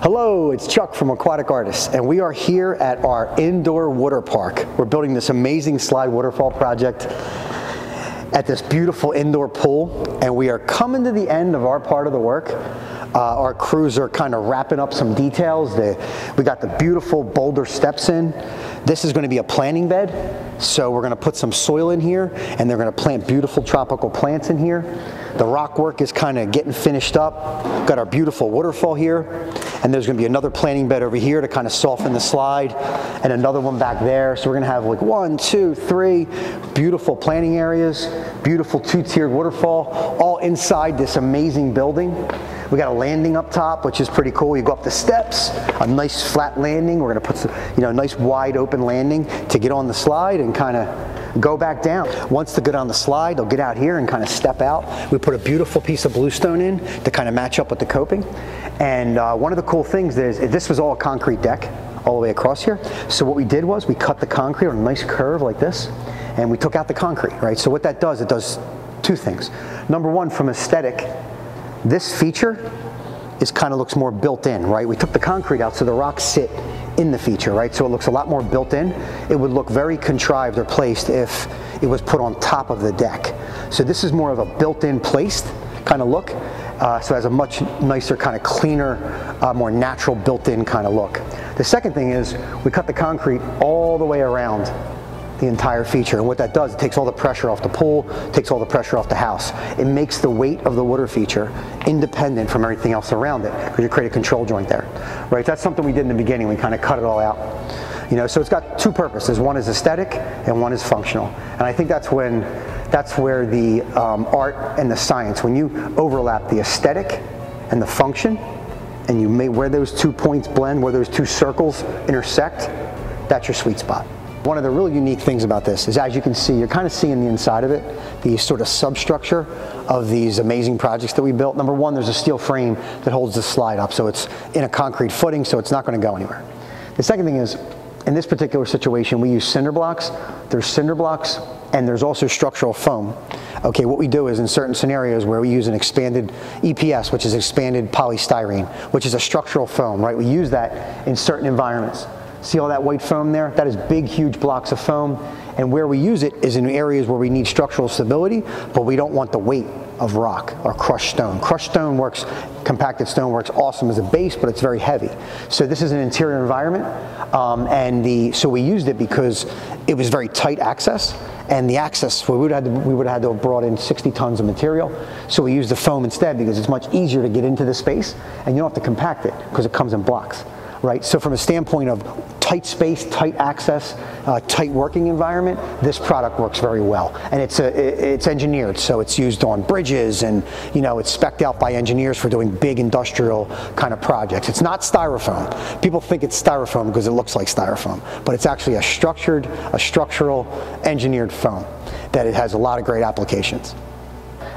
Hello, it's Chuck from Aquatic Artists, and we are here at our indoor water park. We're building this amazing slide waterfall project at this beautiful indoor pool, and we are coming to the end of our part of the work. Our crews are kind of wrapping up some details. We got the beautiful boulder steps in. This is going to be a planting bed, so we're going to put some soil in here, and they're going to plant beautiful tropical plants in here. The rock work is kind of getting finished up. We've got our beautiful waterfall here, and there's going to be another planting bed over here to kind of soften the slide, and another one back there. So we're going to have like 1, 2, 3 beautiful planting areas, beautiful two-tiered waterfall, all inside this amazing building. We got a landing up top, which is pretty cool. You go up the steps, a nice flat landing. We're going to put some, a nice wide open landing to get on the slide and kind of go back down. Once they get on the slide, they'll get out here and kind of step out. We put a beautiful piece of bluestone in to kind of match up with the coping. And one of the cool things is this was all a concrete deck all the way across here. So what we did was we cut the concrete on a nice curve like this, and we took out the concrete, right? So what that does, it does two things. Number one, from aesthetic, this feature is kind of looks more built in, right? We took the concrete out so the rocks sit in the feature, right? So it looks a lot more built in. It would look very contrived or placed if it was put on top of the deck. So this is more of a built-in placed kind of look. So it has a much nicer, kind of cleaner, more natural built-in kind of look. The second thing is we cut the concrete all the way around the entire feature, and what that does, it takes all the pressure off the pool, takes all the pressure off the house. It makes the weight of the water feature independent from everything else around it, because you create a control joint there, right? That's something we did in the beginning. We kind of cut it all out, so it's got two purposes. One is aesthetic and one is functional, and I think that's where the art and the science, when you overlap the aesthetic and the function, and you may, where those two points blend, where those two circles intersect, that's your sweet spot. One of the really unique things about this is, as you can see, you're kind of seeing the inside of it, the sort of substructure of these amazing projects that we built. Number one, there's a steel frame that holds the slide up, so it's in a concrete footing, so it's not going to go anywhere. The second thing is, in this particular situation, we use cinder blocks. There's cinder blocks, and there's also structural foam. Okay, what we do is, in certain scenarios where we use an expanded EPS, which is expanded polystyrene, which is a structural foam, right? We use that in certain environments. See all that white foam there? That is big, huge blocks of foam. And where we use it is in areas where we need structural stability, but we don't want the weight of rock or crushed stone. Crushed stone works, compacted stone works awesome as a base, but it's very heavy. So this is an interior environment, so we used it because it was very tight access, and the access, we would have had to have brought in 60 tons of material. So we used the foam instead because it's much easier to get into the space, and you don't have to compact it because it comes in blocks. Right, so from a standpoint of tight space, tight access, tight working environment, this product works very well, and it's engineered, so it's used on bridges, and it's spec'd out by engineers for doing big industrial kind of projects. It's not styrofoam. People think it's styrofoam because it looks like styrofoam, but it's actually a structural engineered foam that it has a lot of great applications.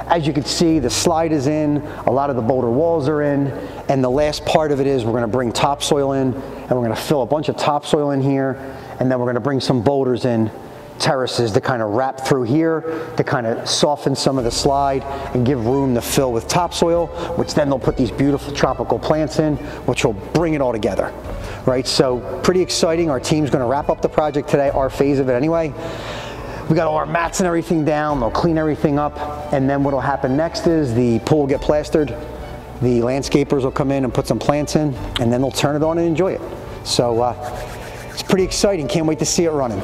As you can see, the slide is in, a lot of the boulder walls are in, and the last part of it is we're going to bring topsoil in, and we're going to fill a bunch of topsoil in here, and then we're going to bring some boulders in, terraces to kind of wrap through here to kind of soften some of the slide and give room to fill with topsoil, which then they'll put these beautiful tropical plants in, which will bring it all together, right? So pretty exciting. Our team's going to wrap up the project today, our phase of it anyway. We got all our mats and everything down, they'll clean everything up, and then what'll happen next is the pool will get plastered, the landscapers will come in and put some plants in, and then they'll turn it on and enjoy it. So it's pretty exciting, can't wait to see it running.